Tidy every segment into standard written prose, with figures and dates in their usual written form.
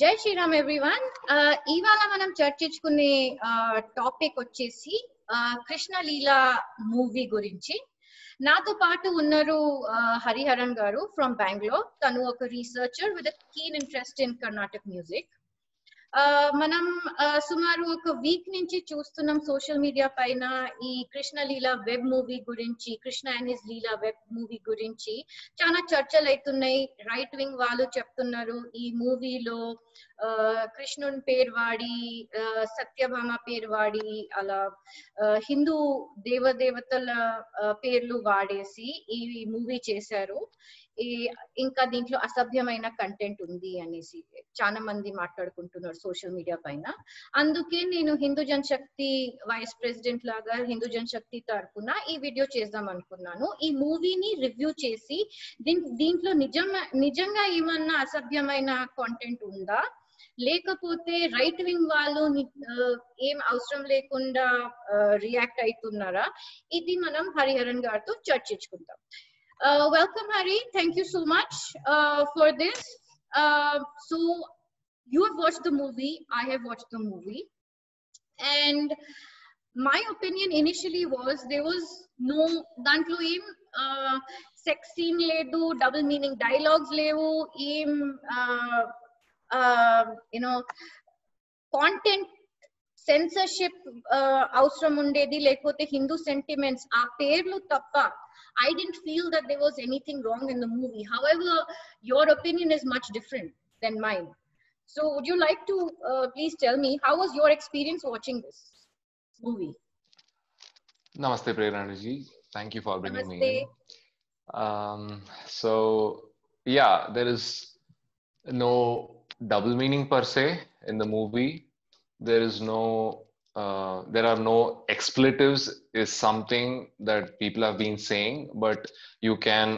జై శ్రీరామ్ ఎవ్రీవన్. ఇవాళ మనం చర్చించుకునే టాపిక్ వచ్చేసి కృష్ణ లీలా మూవీ గురించి. నాతో పాటు ఉన్నారు హరిహరన్ గారు ఫ్రమ్ బెంగళూరు. తను ఒక researcher with keen interest in Karnataka music. మనం సుమారు ఒక వీక్ నుంచి చూస్తున్నాం సోషల్ మీడియా పైన ఈ కృష్ణ లీలా వెబ్ మూవీ గురించి, Krishna and his Leela web movie గురించి చాలా చర్చలు అవుతున్నాయి. రైట్ వింగ్ వాళ్ళు చెప్తున్నారు ఈ మూవీలో కృష్ణుని పేరు వాడి, సత్యభామ పేరు వాడి, అలా హిందూ దేవదేవతల పేర్లు వాడేసి ఈ మూవీ చేశారు, ఇంకా దీంట్లో అసభ్యమైన కంటెంట్ ఉంది అనేసి చాలా మంది మాట్లాడుకుంటున్నారు సోషల్ మీడియా పైన. అందుకే నేను హిందూ జన్ శక్తి వైస్ ప్రెసిడెంట్ లాగా హిందూ జన్ శక్తి తరఫున ఈ వీడియో చేద్దాం అనుకున్నాను. ఈ మూవీని రివ్యూ చేసి దీంట్లో నిజంగా ఏమన్నా అసభ్యమైన కంటెంట్ ఉందా, లేకపోతే రైట్ వింగ్ వాళ్ళు ఏం అవసరం లేకుండా రియాక్ట్ అవుతున్నారా, ఇది మనం హరిహరన్ గారితో చర్చించుకుంటాం. Welcome Hari, thank you so much for this. So you have watched the movie, I have watched the movie, and my opinion initially was there was no dantlo em sex scene ledu, double meaning dialogues levu, em content censorship అవసరం ఉండేది, లేకపోతే Hindu sentiments ఆ పేర్లు తప్ప. I didn't feel that there was anything wrong in the movie. However, your opinion is much different than mine. So would you like to please tell me how was your experience watching this movie? Namaste Prerana ji, thank you for bringing me in. So yeah, there is no double meaning per se in the movie. There is no there are no expletives is something that people have been saying, but you can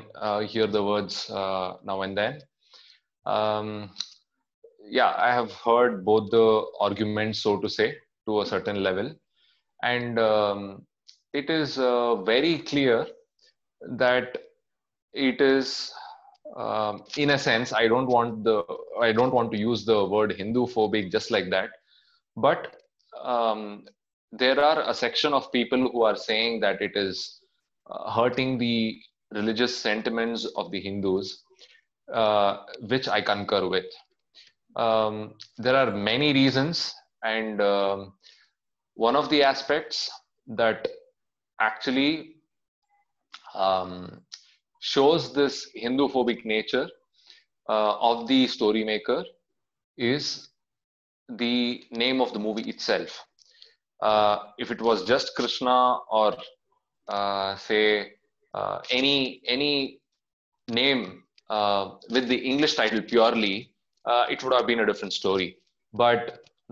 hear the words now and then. Yeah, I have heard both the arguments, so to say, to a certain level, and it is very clear that it is in a sense, I don't want to use the word Hindu phobic just like that, but there are a section of people who are saying that it is hurting the religious sentiments of the Hindus, which I concur with. There are many reasons, and one of the aspects that actually shows this Hindu phobic nature of the story maker is the name of the movie itself. If it was just Krishna or say any name with the English title purely, it would have been a different story. But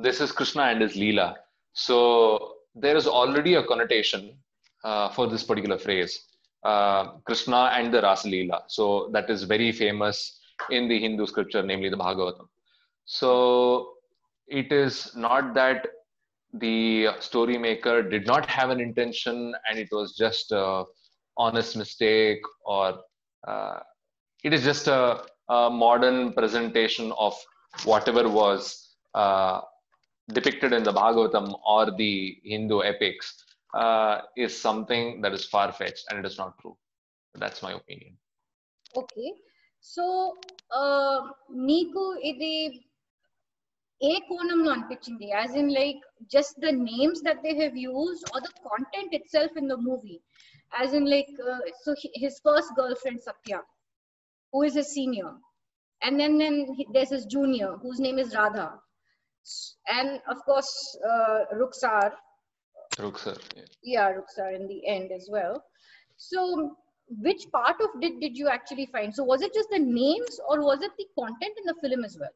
this is Krishna and His Leela, so there is already a connotation for this particular phrase, Krishna and the Rasa Leela. So that is very famous in the Hindu scripture, namely the Bhagavatam. So it is not that the story maker did not have an intention and it was just a honest mistake, or it is just a modern presentation of whatever was depicted in the Bhagavatam or the Hindu epics is something that is far-fetched and it is not true. That's my opinion. Okay, so Niku Idi, a konamlo anpichindi, as in like just the names that they have used or the content itself in the movie, as in like so his first girlfriend Satya, who is his senior, and then there's his junior whose name is Radha, and of course Ruksar, yeah, Ruksar in the end as well. So which part of it did you actually find? So was it just the names, or was it the content in the film as well?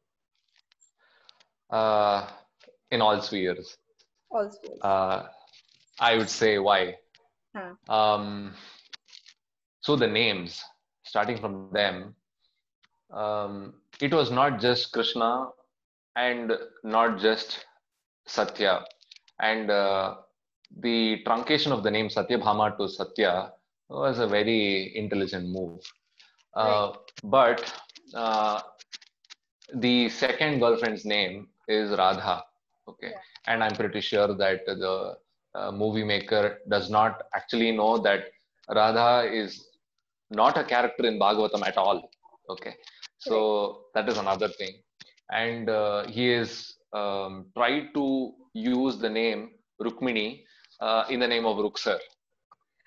In all spheres. All spheres. I would say why. Huh. So the names, starting from them, it was not just Krishna and not just Satya, and the truncation of the name Satyabhama to Satya was a very intelligent move. Right. But The second girlfriend's name is Radha. Okay, yeah. And I'm pretty sure that the movie maker does not actually know that Radha is not a character in Bhagavatam at all. Okay, so that is another thing. And he is tried to use the name Rukmini in the name of Ruksar.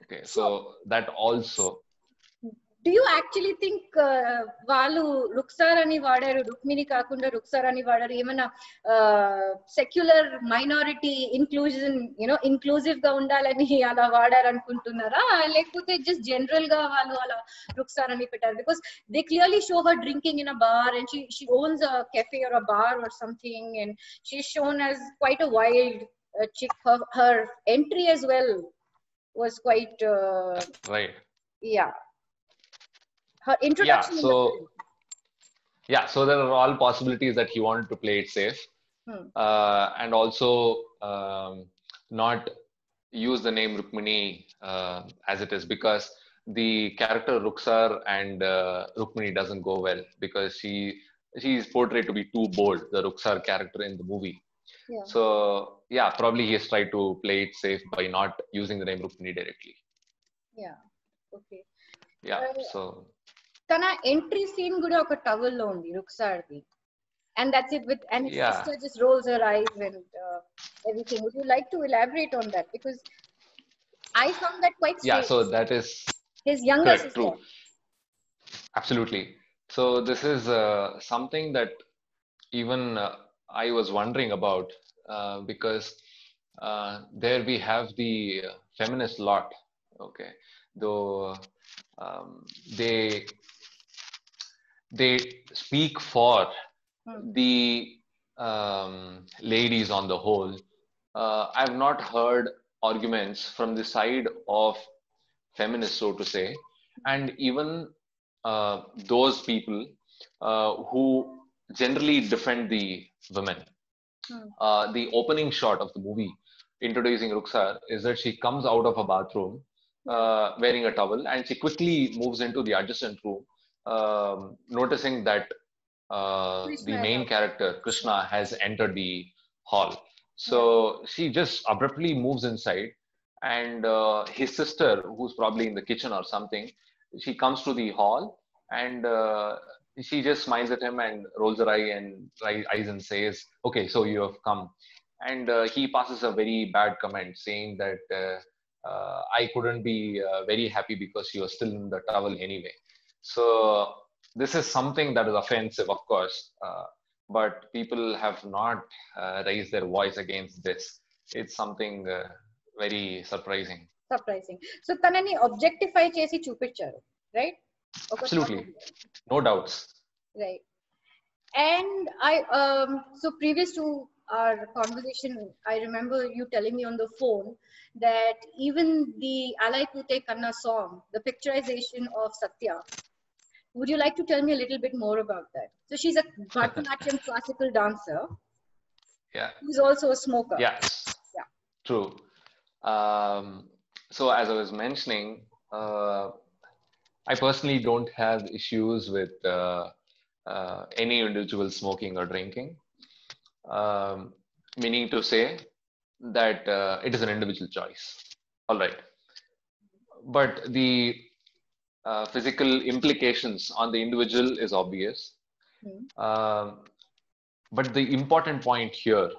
Okay, so that also. Do you actually think Valu Ruksarani vadaru, Rukmini kakunda Ruksarani vadaru, emana secular minority inclusion, you know, inclusive ga undalani ala vadar anukuntunnara, lekapothe just general ga valu ala Ruksarani pettaru? Because they clearly show her drinking in a bar, and she owns a cafe or a bar or something, and she's shown as quite a wild chick. Her entry as well was quite right. Yeah. Her introduction. Yeah, so there are all possibilities that he wanted to play it safe, and also not use the name Rukmini as it is, because the character Ruksar and Rukmini doesn't go well, because she is portrayed to be too bold, the Ruksar character in the movie. Yeah. So yeah, probably he has tried to play it safe by not using the name Rukmini directly. Yeah. Okay. Yeah. So. Tana entry scene kuda oka towel lo undi Ruksardi, and that's it, with and his sister just rolls her eyes and everything. Would you like to elaborate on that? Because I found that quite strange. Yeah, so that is his younger sister. True. Absolutely. So this is something that even I was wondering about, because there we have the feminist lot. Okay, though they speak for the ladies on the whole. I have not heard arguments from the side of feminists, so to say, and even those people who generally defend the women. The opening shot of the movie introducing Ruksar is that she comes out of a bathroom wearing a towel, and she quickly moves into the adjacent room, noticing that the main character Krishna has entered the hall. So she just abruptly moves inside, and his sister, who's probably in the kitchen or something, she comes to the hall, and she just smiles at him and rolls her eyes and says, "Okay, so you have come." And he passes a very bad comment, saying that I couldn't be very happy because you are still in the towel anyway. So this is something that is offensive, of course, but people have not raised their voice against this. It's something very surprising. So tanani objectify chesi chupicharu, right? Absolutely, no doubts. Right. And I so previous to our conversation, I remember you telling me on the phone that even the Alai Pute Kanna song, the picturization of Satya. Would you like to tell me a little bit more about that? So she's a Bharatanatyam classical dancer. Yeah. Who's also a smoker. Yes. Yeah. True. So as I was mentioning, I personally don't have issues with any individual smoking or drinking. Meaning to say that it is an individual choice. All right, but the physical implications on the individual is obvious. But the important point here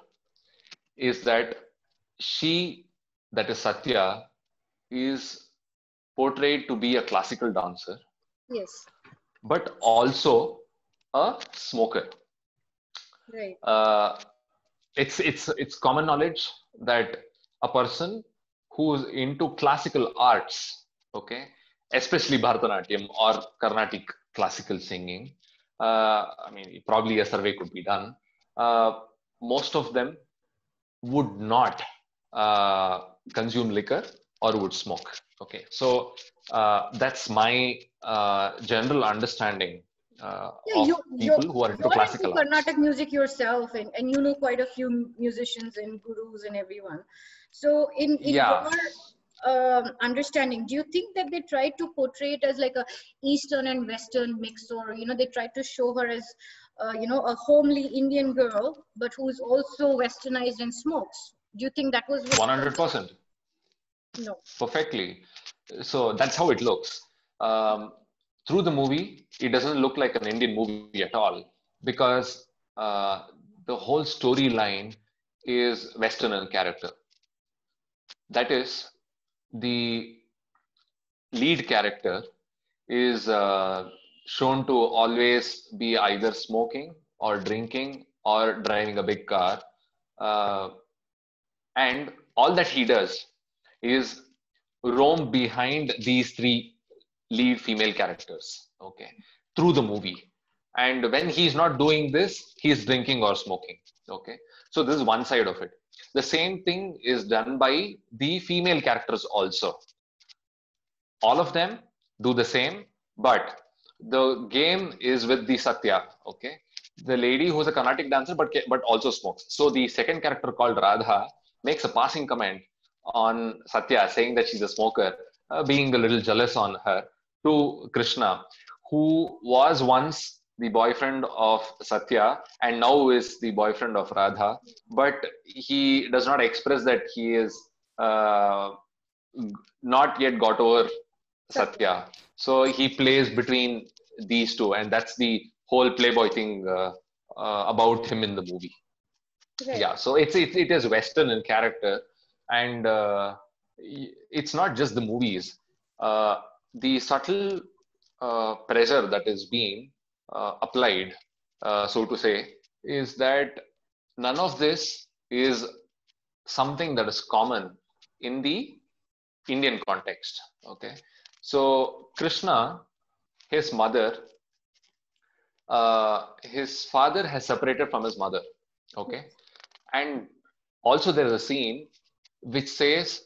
is that she, that is Satya, is portrayed to be a classical dancer. Yes. But also a smoker. Right. It's common knowledge that a person who's into classical arts, okay, especially Bharatanatyam or Carnatic classical singing, I mean, probably a survey could be done. Most of them would not consume liquor or would smoke. Okay, so that's my general understanding. Of people who are into classical arts. You're into Carnatic music yourself, and you know quite a few musicians and gurus and everyone. So in your understanding, do you think that they tried to portray it as like a Eastern and Western mix, or they tried to show her as a homely Indian girl but who is also westernized and smokes? Do you think that was 100%? No, perfectly. So that's how it looks. Through the movie, it doesn't look like an Indian movie at all, because the whole storyline is Western in character. That is, the lead character is shown to always be either smoking or drinking or driving a big car, and all that he does is roam behind these three lead female characters, okay, through the movie. And when he's not doing this, he's drinking or smoking, okay. So this is one side of it. The same thing is done by the female characters also. All of them do the same, but the game is with the Satya, okay, the lady who's a Carnatic dancer but also smokes. So the second character called Radha makes a passing comment on Satya, saying that she's a smoker, being a little jealous on her, to Krishna, who was once the boyfriend of Satya and now is the boyfriend of Radha, but he does not express that he is not yet got over Satya. So he plays between these two, and that's the whole playboy thing about him in the movie. Right. Yeah, so it is Western in character, and it's not just the movies. The subtle pressure that is being applied, so to say, is that none of this is something that is common in the Indian context. Okay, so Krishna, his mother, his father has separated from his mother. Okay, and also there is a scene which says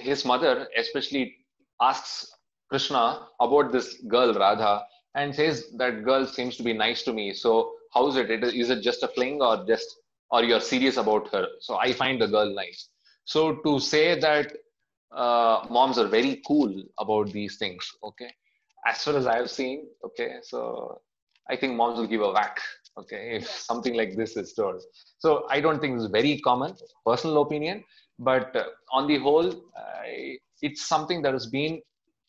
his mother especially asks Krishna about this girl Radha and says that girl seems to be nice to me, so how is it? Is it just a fling, or just, or you're serious about her? So I find the girl nice. So to say that moms are very cool about these things, okay, as far as I have seen, okay, so I think moms will give a whack, okay, if something like this is told. So I don't think it's very common, personal opinion, but on the whole, it's something that has been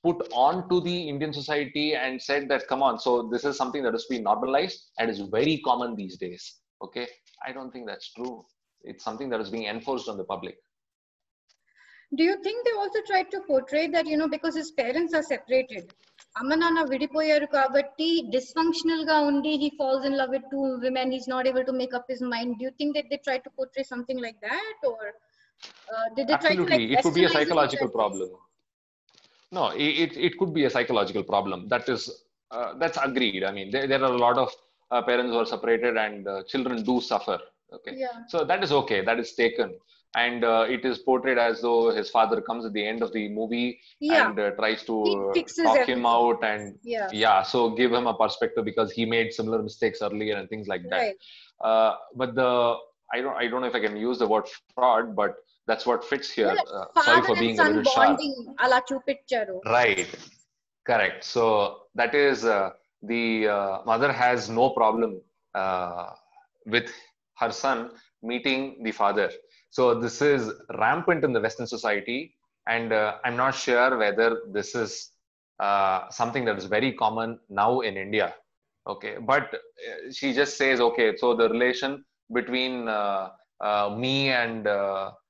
put on to the Indian society and said that, come on, so this is something that has been normalized and is very common these days, okay? I don't think that's true. It's something that is being enforced on the public. Do you think they also tried to portray that, because his parents are separated, Amanana vidipoyaru kabatti dysfunctional ga undi he falls in love with two women, he's not able to make up his mind? Do you think that they tried to portray something like that, or did they try to, like, it could be a psychological problem? No, it could be a psychological problem. That is that's agreed. I mean, there are a lot of parents who are separated and children do suffer, okay, yeah. So that is okay, that is taken. And it is portrayed as though his father comes at the end of the movie, yeah, and tries to talk him out and, yeah, yeah, so give him a perspective because he made similar mistakes earlier and things like that. Right. But I don't know if I can use the word fraud, but that's what fits here. Sorry for being a little sharp. Right, correct. So that is the mother has no problem with her son meeting the father. So this is rampant in the Western society, and I'm not sure whether this is something that is very common now in India. Okay, but she just says, okay, so the relation between me and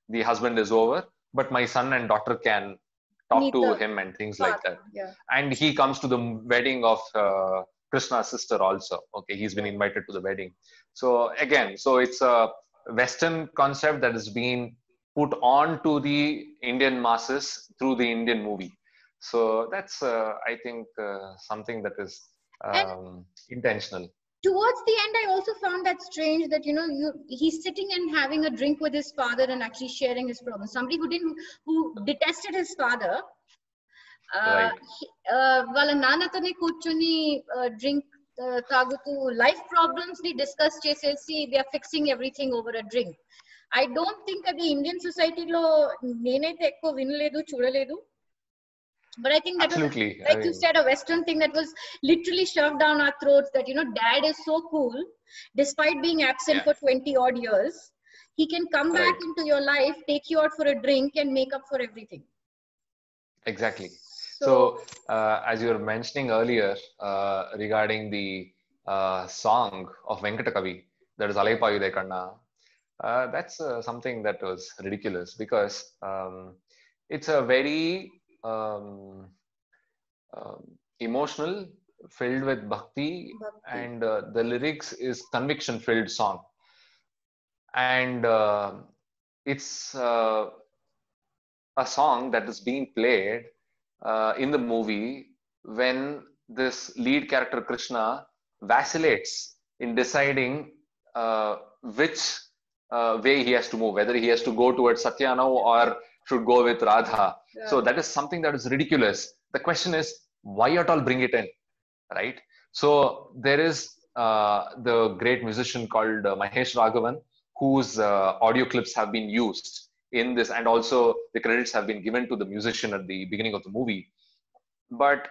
the husband is over, but my son and daughter can talk to him and things like that. Yeah. And he comes to the wedding of Krishna's sister also. Okay, he's been invited to the wedding. So again, so it's a Western concept that has been put on to the Indian masses through the Indian movie. So that's, I think, something that is intentional. Towards the end, I also found that strange that, he's sitting and having a drink with his father and actually sharing his problems. Somebody who detested his father, వాళ్ళ నాన్నతోనే కూర్చొని drink life problems they discuss, they are fixing everything over a drink. I don't think అది Indian సొసైటీలో నేనైతే ఎక్కువ వినలేదు చూడలేదు. But I think that absolutely was, like you said, a Western thing that was literally shoved down our throats. That, you know, dad is so cool, despite being absent for 20-odd years, he can come back into your life, take you out for a drink, and make up for everything. Exactly. So, as you were mentioning earlier regarding the song of Venkatakavi, that is "Alaipayude Kanna," that's something that was ridiculous because it's a very emotional, filled with bhakti. And the lyrics is conviction filled song, and it's a song that is being played in the movie when this lead character Krishna vacillates in deciding which way he has to move, whether he has to go towards Satya now or should go with Radha. Yeah. So that is something that is ridiculous. The question is, why at all bring it in, right? So there is the great musician called Mahesh Raghavan, whose audio clips have been used in this, and also the credits have been given to the musician at the beginning of the movie. But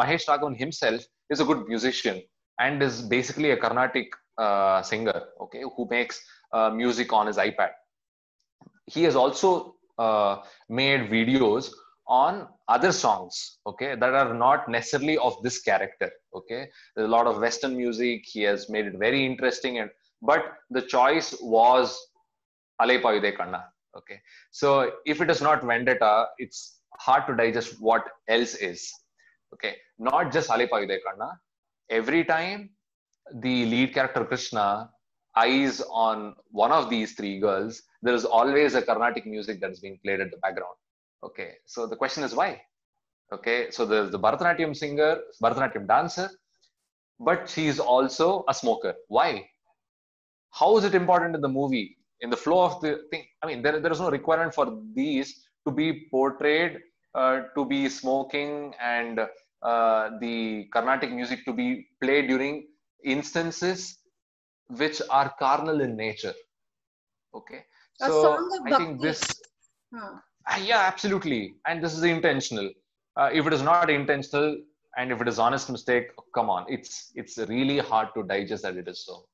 Mahesh Raghavan himself is a good musician and is basically a Carnatic singer, okay, who makes music on his iPad. He has also made videos on other songs, okay, that are not necessarily of this character, okay. There's a lot of Western music. He has made it very interesting, but the choice was "Alaipayude Kanna," okay. So if it is not Vendetta, it's hard to digest what else is, okay. Not just "Alaipayude Kanna." Every time the lead character Krishna eyes on one of these three girls, there is always a Carnatic music that is being played at the background. Okay, so the question is why? Okay, so there is the Bharatanatyam singer, Bharatanatyam dancer, but she is also a smoker. Why? How is it important in the movie? In the flow of the thing, I mean, there is no requirement for these to be portrayed to be smoking and the Carnatic music to be played during instances which are carnal in nature. Okay. Yeah, absolutely. And this is intentional. If it is not intentional and if it is honest mistake, come on, it's really hard to digest that it is so.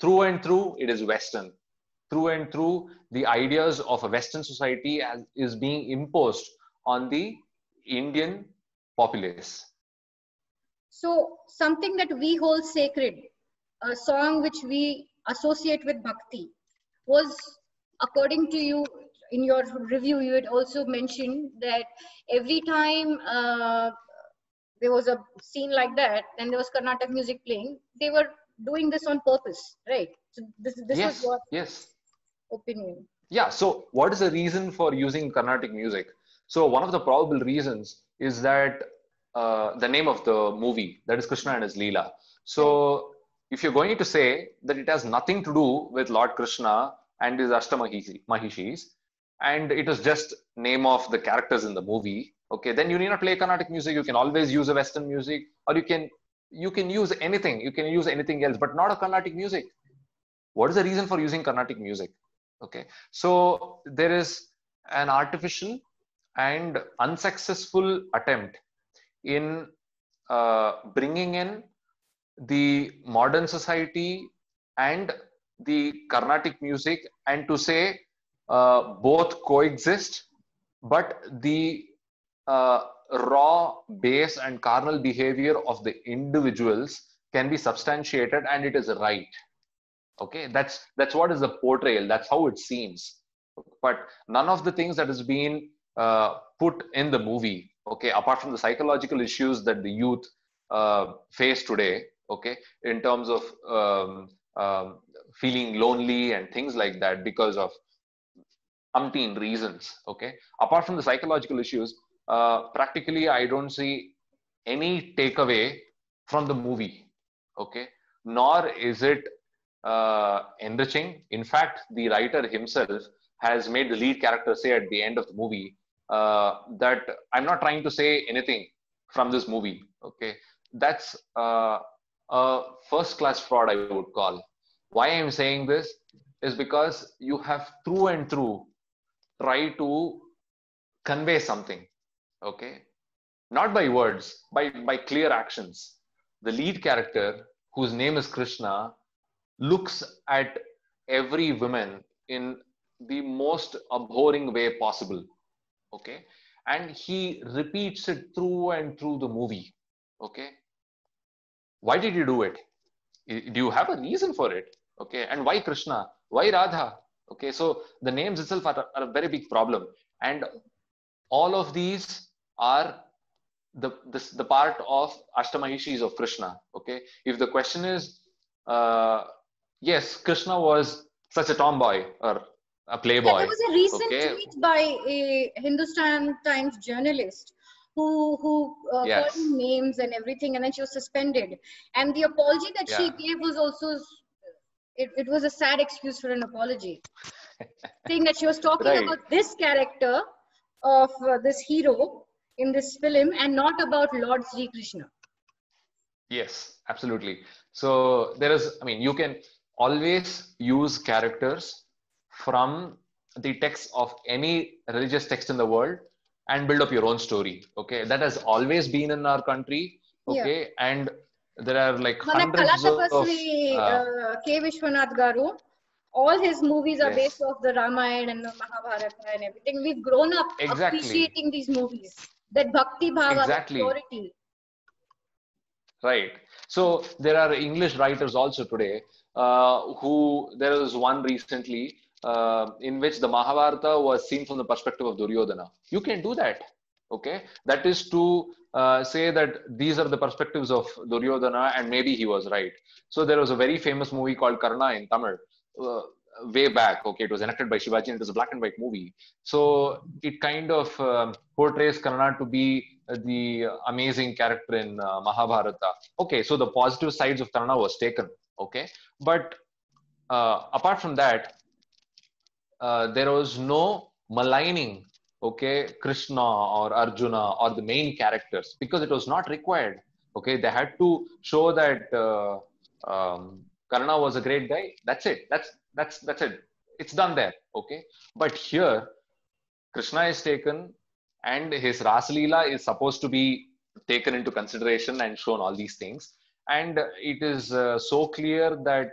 Through and through, it is Western. Through and through, the ideas of a Western society is being imposed on the Indian populace. So something that we hold sacred, a song which we associate with bhakti, was, according to you, in your review, you had also mentioned that every time there was a scene like that, then there was Carnatic music playing. They were doing this on purpose, right? So this was your opinion. Yeah. So what is the reason for using Carnatic music? So one of the probable reasons is that the name of the movie, that is Krishna and His Leela. So if you're going to say that it has nothing to do with Lord Krishna and his Ashtamahishis, and it is just name of the characters in the movie, okay, then you need not play Carnatic music. You can always use a Western music, or you can use anything. You can use anything else, but not a Carnatic music. What is the reason for using Carnatic music? Okay, so there is an artificial and unsuccessful attempt in bringing in the modern society and the Carnatic music, and to say both coexist, but the raw base and carnal behavior of the individuals can be substantiated, and it is right. Okay, that's what is the portrayal. That's how it seems. But none of the things that has been put in the movie, okay, apart from the psychological issues that the youth face today, okay, in terms of feeling lonely and things like that because of umpteen reasons, okay, apart from the psychological issues, practically I don't see any takeaway from the movie, okay, nor is it enriching. In fact, the writer himself has made the lead character say at the end of the movie that I'm not trying to say anything from this movie, okay. That's a first-class fraud, I would call. Why I am saying this is because you have through and through tried to convey something, okay? Not by words, by clear actions. The lead character, whose name is Krishna, looks at every woman in the most abhorring way possible, okay? And he repeats it through and through the movie, okay? Why did you do it? Do you have a reason for it? Okay, and why Krishna? Why Radha? Okay, so the names itself are a very big problem. And all of these are the part of Ashtamahishis of Krishna, okay? If the question is, yes, Krishna was such a tomboy or a playboy. Yeah, there was a recent tweet by a Hindustan Times journalist who called names and everything, and then she was suspended. And the apology that she gave was also, it was a sad excuse for an apology. Saying that she was talking about this character of this hero in this film and not about Lord Sri Krishna. Yes, absolutely. So there is, I mean, you can always use characters from the text of any religious text in the world and build up your own story. Okay, that has always been in our country. Okay, and there are like hundreds of. K. Vishwanathgaru, all his movies are based off the Ramayana and the Mahabharata and everything. We've grown up appreciating these movies. That bhakti bhava, purity. Right. So there are English writers also today who there was one recently. In which the Mahabharata was seen from the perspective of Duryodhana. You can do that, okay? That is to say that these are the perspectives of Duryodhana and maybe he was right. So there was a very famous movie called Karna in Tamil, way back, okay? It was enacted by Shivaji and it was a black and white movie. So it kind of portrays Karna to be the amazing character in Mahabharata. Okay, so the positive sides of Karna was taken, okay? But apart from that, there was no maligning, okay, Krishna or Arjuna or the main characters because it was not required. Okay, they had to show that Karna was a great guy. That's it. That's it. It's done there. Okay, but here Krishna is taken, and his Ras Leela is supposed to be taken into consideration and shown all these things, and it is so clear that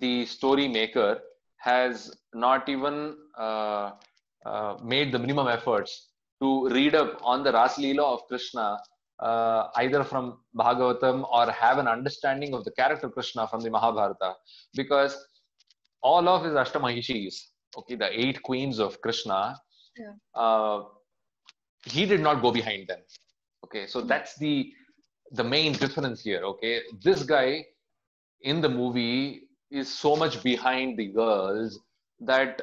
the story maker has not even made the minimum efforts to read up on the Ras Leela of Krishna, either from Bhagavatam or have an understanding of the character Krishna from the Mahabharata, because all of his Ashtamahishis, okay, the 8 queens of Krishna, he did not go behind them. Okay, so that's the main difference here. Okay, this guy in the movie is so much behind the girls that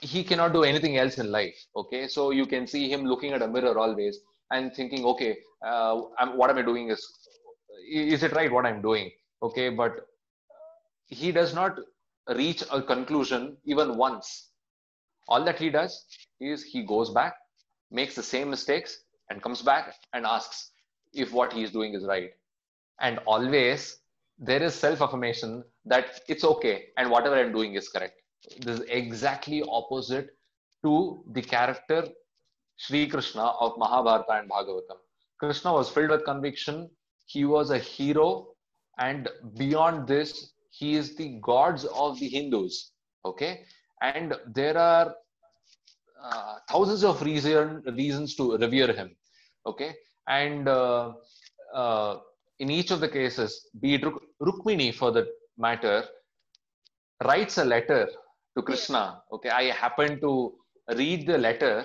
he cannot do anything else in life, okay? So you can see him looking at a mirror always and thinking, okay, what am I doing? Is it right what I'm doing? Okay, but he does not reach a conclusion even once. All that he does is he goes back, makes the same mistakes and comes back and asks if what he is doing is right. And always there is self-affirmation that it's okay and whatever I'm doing is correct. This is exactly opposite to the character Sri Krishna of Mahabharata and Bhagavatam. Krishna was filled with conviction. He was a hero. And beyond this, he is the gods of the Hindus. Okay. And there are thousands of reasons to revere him. Okay. And in each of the cases, be it Rukmini for the matter, writes a letter to Krishna. Okay, I happen to read the letter.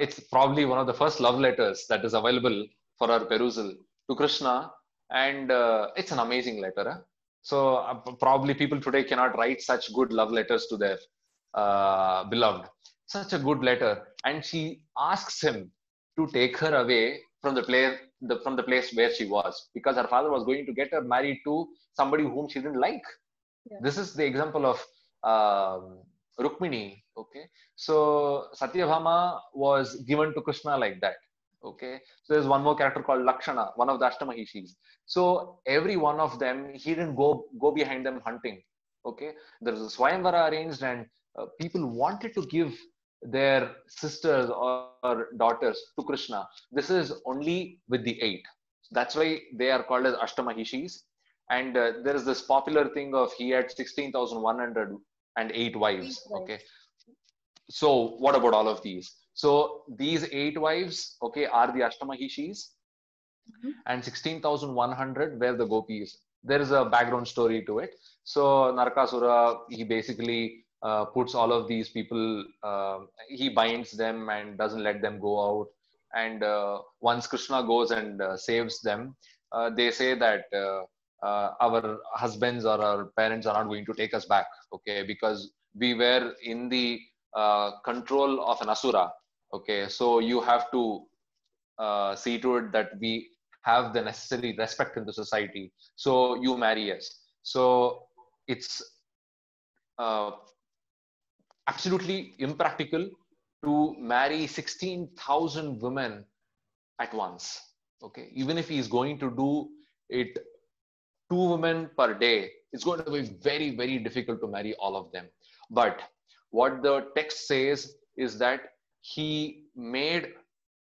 It's probably one of the first love letters that is available for our perusal to Krishna. And it's an amazing letter. Huh? So probably people today cannot write such good love letters to their beloved. Such a good letter. And she asks him to take her away from the place where she was, because her father was going to get her married to somebody whom she didn't like. Yeah. This is the example of Rukmini. Okay, so Satyabhama was given to Krishna like that. Okay, so there's one more character called Lakshana, one of the Ashtamahishis. So every one of them, he didn't go behind them hunting. Okay, there was a Swayamvara arranged, and people wanted to give their sisters or daughters to Krishna. This is only with the 8. That's why they are called as Ashtamahishis. And there is this popular thing of he had 16,108 wives. Okay, so what about all of these? So these 8 wives, okay, are the Ashtamahishis, and 16,100 were the gopis. There is a background story to it. So Narakasura, he basically puts all of these people, he binds them and doesn't let them go out. And once Krishna goes and saves them, they say that our husbands or our parents are not going to take us back, okay, because we were in the control of an asura. Okay, so you have to see to it that we have the necessary respect in the society. So you marry us. So it's absolutely impractical to marry 16,000 women at once. Okay, even if he's going to do it 2 women per day, it's going to be very, very difficult to marry all of them. But what the text says is that he made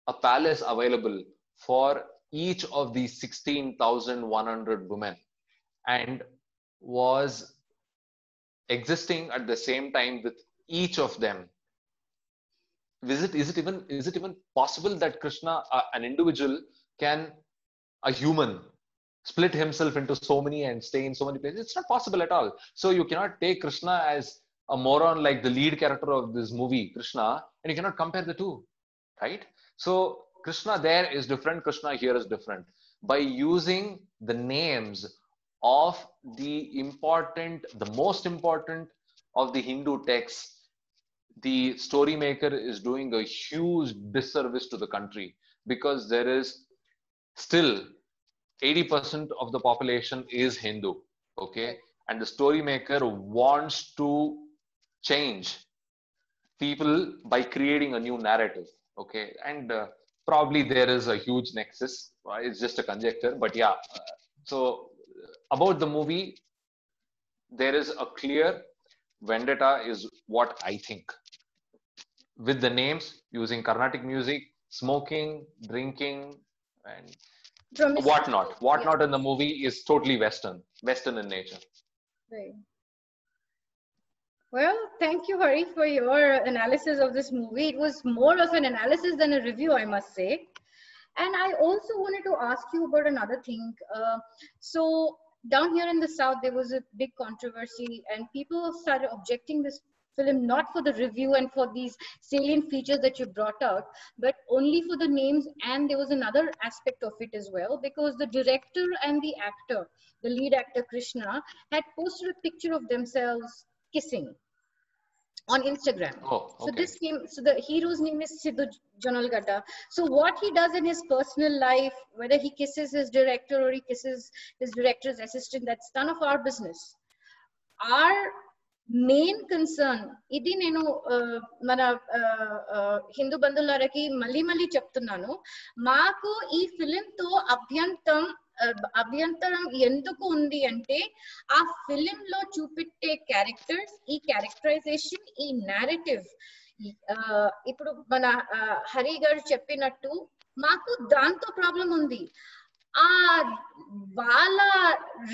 a palace available for each of these 16,100 women, and was existing at the same time with each of them. Is it even possible that Krishna, an individual, a human, split himself into so many and stay in so many places? It's not possible at all. So you cannot take Krishna as a moron like the lead character of this movie, Krishna, and you cannot compare the 2, right? So Krishna there is different, Krishna here is different. By using the names of the most important of the Hindu texts, the story maker is doing a huge disservice to the country, because there is still 80% of the population is Hindu, okay? And the story maker wants to change people by creating a new narrative, okay? And probably there is a huge nexus. It's just a conjecture, but yeah. So about the movie, there is a clear vendetta is what I think. With the names, using Carnatic music, smoking, drinking, and whatnot. Whatnot in the movie is totally Western in nature. Right. Well, thank you, Hari, for your analysis of this movie. It was more of an analysis than a review, I must say. And I also wanted to ask you about another thing. So down here in the South, there was a big controversy, and people started objecting this film not for the review and for these salient features that you brought out, but only for the names. And there was another aspect of it as well, because the director and the actor, the lead actor Krishna, had posted a picture of themselves kissing on Instagram. Oh, okay. So this came, so the hero's name is Siddu Jonnalagadda. So what he does in his personal life, whether he kisses his director or he kisses his director's assistant, that's none of our business. Our main concern, idi nenu mana Hindu bandhularaki mali cheptunnanu, maaku ee film to అభ్యంతరం ఎందుకు ఉంది అంటే ఆ film లో చూపెట్టే characters, ఈ characterisation, ఈ narrative, ఇప్పుడు మన హరి గారు చెప్పినట్టు మాకు దాంతో ప్రాబ్లం ఉంది. ఆ వాళ్ళ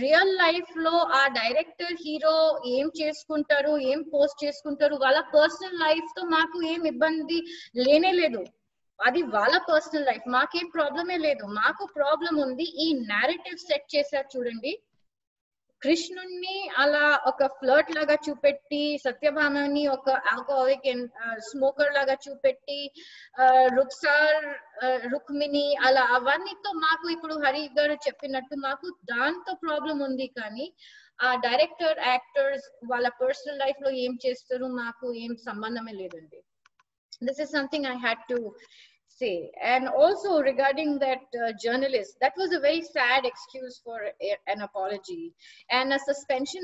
రియల్ లైఫ్ లో ఆ డైరెక్టర్ హీరో ఏం చేసుకుంటారు, ఏం పోస్ట్ చేసుకుంటారు, వాళ్ళ పర్సనల్ లైఫ్ తో మాకు ఏం ఇబ్బంది లేనే లేదు. అది వాళ్ళ పర్సనల్ లైఫ్, మాకేం ప్రాబ్లమే లేదు. మాకు ప్రాబ్లం ఉంది ఈ నేరేటివ్ సెట్ చేశారు చూడండి, కృష్ణుణ్ణి అలా ఒక ఫ్లర్ట్ లాగా చూపెట్టి, సత్యభామని ఒక ఆల్కహాలిక్ అండ్ స్మోకర్ లాగా చూపెట్టి, రుక్సార్ రుక్మిణి అలా అవన్నీతో మాకు ఇప్పుడు హరి గారు చెప్పినట్టు మాకు దాంతో ప్రాబ్లం ఉంది. కానీ ఆ డైరెక్టర్, యాక్టర్స్ వాళ్ళ పర్సనల్ లైఫ్ లో ఏం చేస్తారు మాకు ఏం సంబంధమే లేదండి. This is something I had to say. And also regarding that journalist, that was a very sad excuse for an apology, and a suspension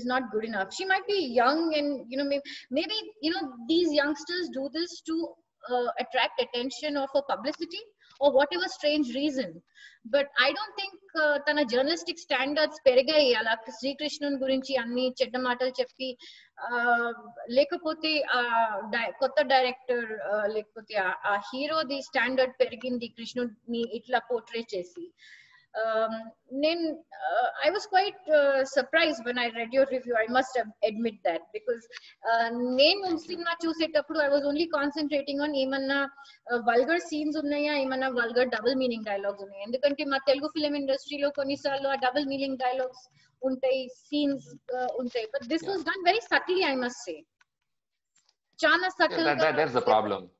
is not good enough. She might be young, and you know, maybe you know, these youngsters do this to attract attention or for publicity or whatever strange reason. But I don't think tana journalistic standards perigayi ala Sri Krishnan gurinchi anni chedda maatalu cheppi lekapothe kotta director lekapothe aa hero the standard perigindi Krishnu ni itla portray chesi. I was quite surprised when I read your review. I must admit that, because I was only concentrating on emanna vulgar scenes unnaya, emanna vulgar double meaning dialogues unnaya. Endukante ma Telugu film industry lo konni saarlu aa double meaning dialogues untai, scenes untai, but this was done very subtly, I must say. Chana subtle. Yeah, that's the problem.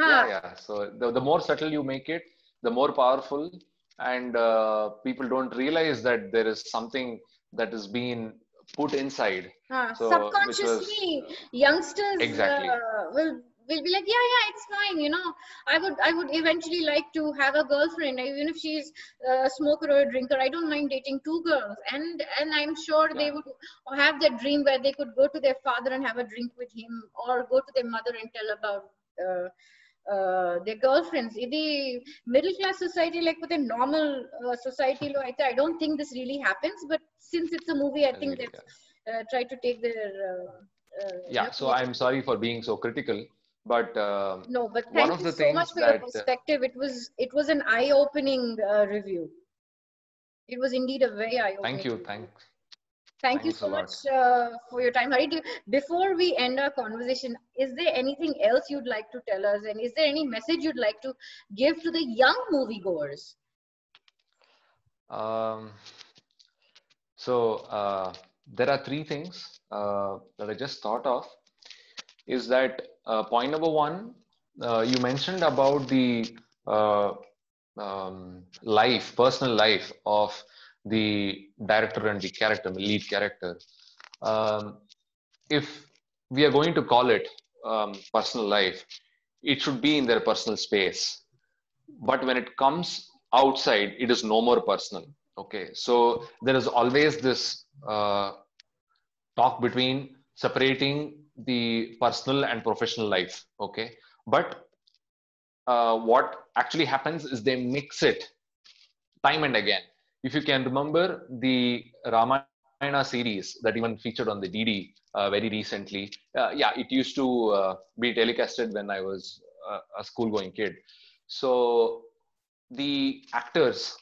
Yeah. So the more subtle you make it, the more powerful. And people don't realize that there is something that is being put inside. So subconsciously, youngsters exactly will be like, yeah, it's fine, you know. I would eventually like to have a girlfriend, even if she's a smoker or a drinker. I don't mind dating two girls, and I'm sure they would have that dream where they could go to their father and have a drink with him, or go to their mother and tell about their girlfriends. In the middle class society, like with a normal society lo aithe, I don't think this really happens, but since it's a movie, I think that try to take their so I'm sorry for being so critical, but no, but thank you so much for your perspective. It was an eye opening review. It was indeed a very eye opening. Thank you so much for your time, Hari. Before we end our conversation, is there anything else you'd like to tell us, and is there any message you'd like to give to the young moviegoers? There are three things that I just thought of. Is that point number one? You mentioned about the personal life of the director and the lead character. If we are going to call it personal life, it should be in their personal space. But when it comes outside, it is no more personal. Okay, so there is always this talk between separating the personal and professional life. Okay, but what actually happens is they mix it time and again. If you can remember the Ramayana series that even featured on the DD very recently, it used to be telecasted when I was a school-going kid. So the actors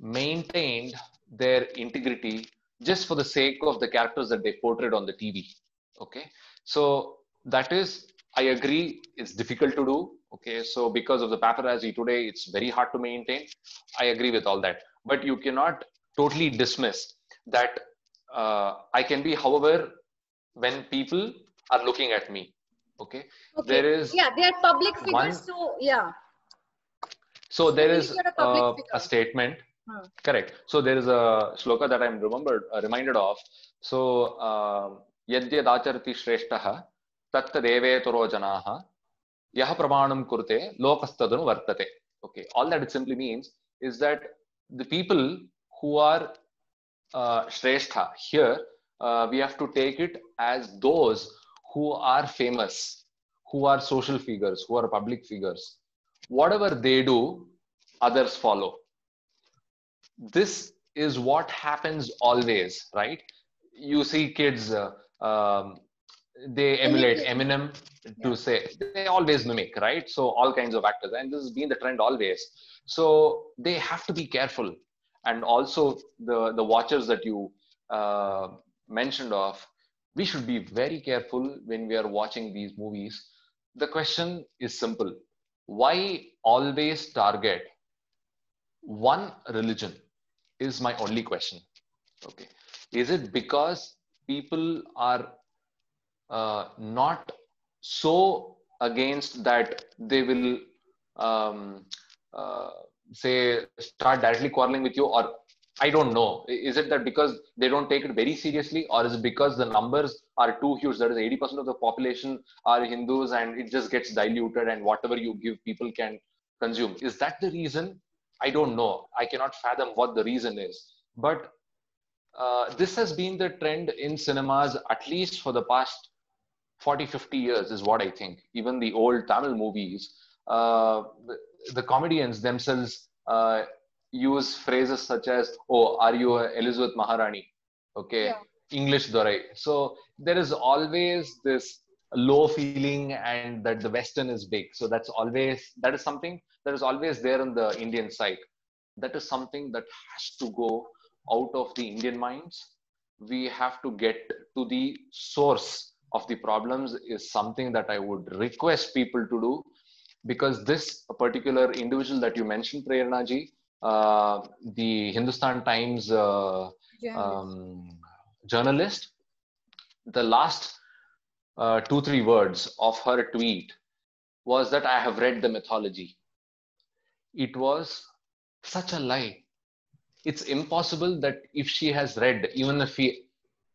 maintained their integrity just for the sake of the characters that they portrayed on the TV. Okay, so that is, I agree, it's difficult to do. Okay, so because of the paparazzi today, it's very hard to maintain. I agree with all that. But you cannot totally dismiss that I can be however when people are looking at me. Okay. There is they are public figures. So there is a statement. Correct. So there is a shloka that I'm reminded of. So yadyad acharati shreshtaha tatta devetoro janaha yah pramanam kurte lokastadanu vartate. Okay. All that it simply means is that the people who are Shreshtha here, we have to take it as those who are famous, who are social figures, who are public figures. Whatever they do, others follow. This is what happens always, right? You see kids, they emulate Eminem to say, they always mimic, right? So all kinds of actors, and this has been the trend always. So they have to be careful. And also the watchers that you mentioned of, we should be very careful when we are watching these movies. The question is simple. Why always target one religion is my only question. Okay. Is it because people are not so against that they will start directly quarreling with you, or I don't know. Is it that because they don't take it very seriously, or is it because the numbers are too huge? That is 80% of the population are Hindus, and it just gets diluted, and whatever you give, people can consume. Is that the reason? I don't know. I cannot fathom what the reason is. But this has been the trend in cinemas, at least for the past 40-50 years is what I think. Even the old Tamil movies, the comedians themselves use phrases such as, oh, are you Elizabeth Maharani? Okay, yeah. English Dorai. So there is always this low feeling and that the Western is big. So that's always, that is something that is always there on the Indian side. That is something that has to go out of the Indian minds. We have to get to the source of the problems is something that I would request people to do, because this particular individual that you mentioned, Prerna ji, the Hindustan Times journalist, the last 2-3 words of her tweet was that I have read the mythology. It was such a lie. It's impossible that if she has read, even if we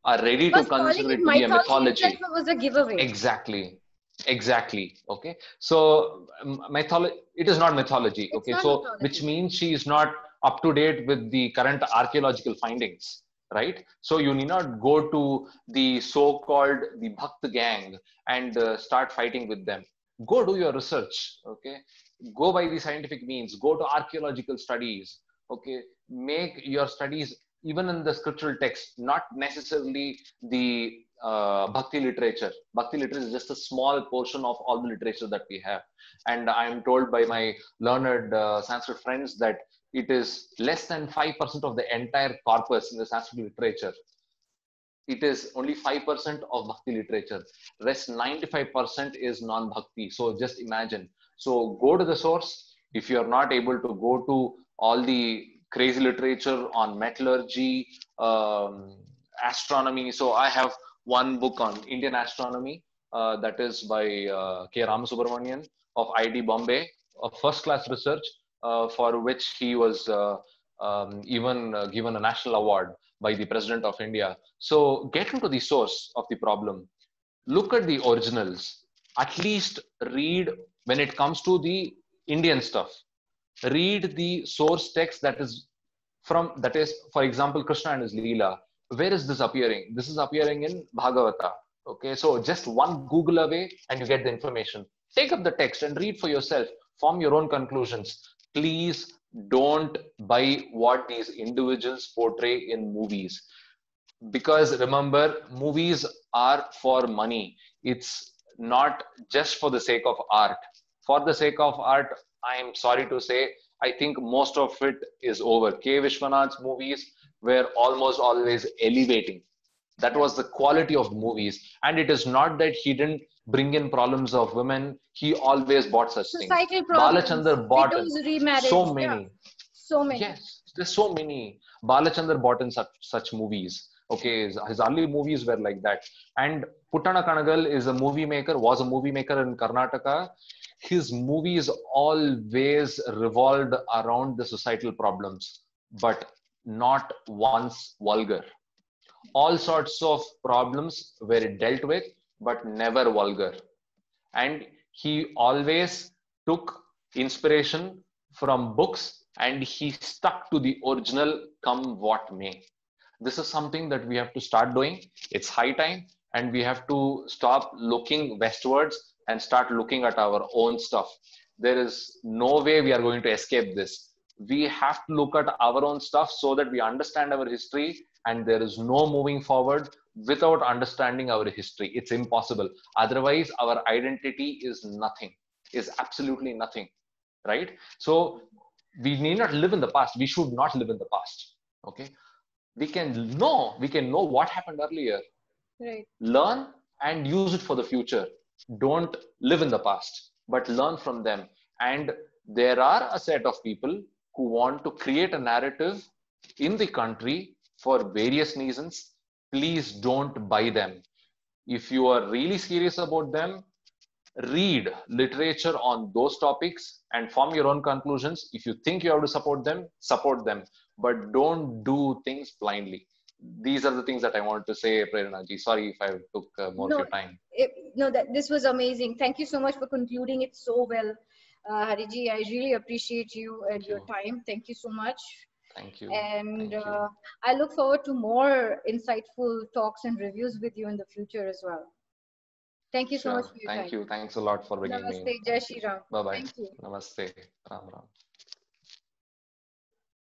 are ready to consider it to be a mythology. It was a giveaway. Exactly. Exactly. Okay. So mythology, it is not mythology. It's okay. Not so mythology. Which means she is not up to date with the current archaeological findings. Right. So you need not go to the so-called the Bhakt gang and start fighting with them. Go do your research. Okay. Go by the scientific means. Go to archaeological studies. Okay. Make your studies even in the scriptural text, not necessarily the Bhakti literature. Bhakti literature is just a small portion of all the literature that we have. And I am told by my learned Sanskrit friends that it is less than 5% of the entire corpus in the Sanskrit literature. It is only 5% of Bhakti literature. Rest 95% is non-Bhakti. So just imagine. So go to the source. If you are not able to go to all the crazy literature on metallurgy, astronomy. So I have one book on Indian astronomy that is by K. Rama Subramanian of IIT Bombay, a first-class research for which he was even given a national award by the President of India. So get into the source of the problem. Look at the originals. At least read, when it comes to the Indian stuff, read the source text that is from, that is, for example, Krishna and His Leela. Where is this appearing? This is appearing in Bhagavata. Okay, so just one Google away and you get the information. Take up the text and read for yourself. Form your own conclusions. Please don't buy what these individuals portray in movies. Because remember, movies are for money. It's not just for the sake of art. For the sake of art, I'm sorry to say, I think most of it is over. K. Vishwanath's movies were almost always elevating. That was the quality of movies. And it is not that he didn't bring in problems of women. He always bought such societal things. Balachander bought so many. Yeah. So many. Yes, there's so many. Balachander bought in such movies. Okay, his early movies were like that. And Puttana Kannagal is a movie maker, was a movie maker in Karnataka. His movies always revolved around the societal problems, but not once vulgar. All sorts of problems were dealt with, but never vulgar. And he always took inspiration from books and he stuck to the original come what may. This is something that we have to start doing. It's high time, and we have to stop looking westwards and start looking at our own stuff. There is no way we are going to escape this. We have to look at our own stuff so that we understand our history, and there is no moving forward without understanding our history. It's impossible. Otherwise, our identity is nothing, is absolutely nothing, right? So we need not live in the past. We should not live in the past, okay? We can know what happened earlier, right? Learn and use it for the future. Don't live in the past, but learn from them. And there are a set of people who want to create a narrative in the country for various reasons. Please don't buy them. If you are really serious about them, read literature on those topics and form your own conclusions. If you think you have to support them, but don't do things blindly. These are the things that I wanted to say, Prerna ji. Sorry if I took more of your time. This was amazing. Thank you so much for concluding it so well. Hari ji, I really appreciate you and your time. Thank you so much. Thank you. And I look forward to more insightful talks and reviews with you in the future as well. Thank you so much for your time. Thank you. Thanks a lot for bringing me. Namaste. Jai Shri Ram. Bye bye. Namaste. Ram Ram.